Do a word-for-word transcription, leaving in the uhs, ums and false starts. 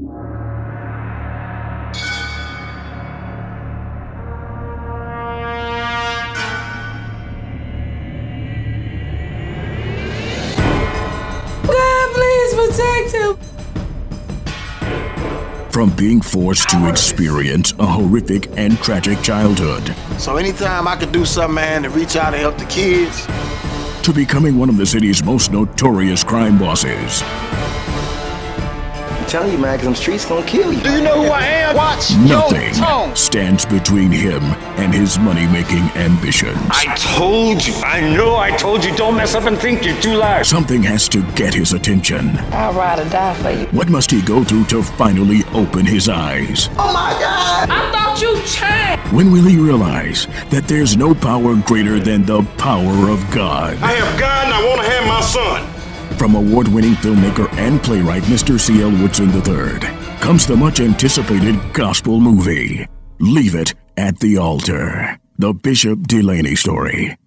From being forced to experience a horrific and tragic childhood. So anytime I could do something, man, to reach out and help the kids. To becoming one of the city's most notorious crime bosses. I'm telling you, man, because them streets gonna kill you. Do you know who I am? Watch Nothing no stands between him and his money-making ambitions. I told you. I know I told you. Don't mess up and think you're too loud. Something has to get his attention. I'll ride or die for you. What must he go through to finally open his eyes? Oh, my God! I thought you changed! When will he realize that there's no power greater than the power of God? I have God and I want to have my son. From award-winning filmmaker and playwright Mister C L Woodson the third comes the much-anticipated gospel movie, Leave It at the Altar, The Bishop Delaney Story.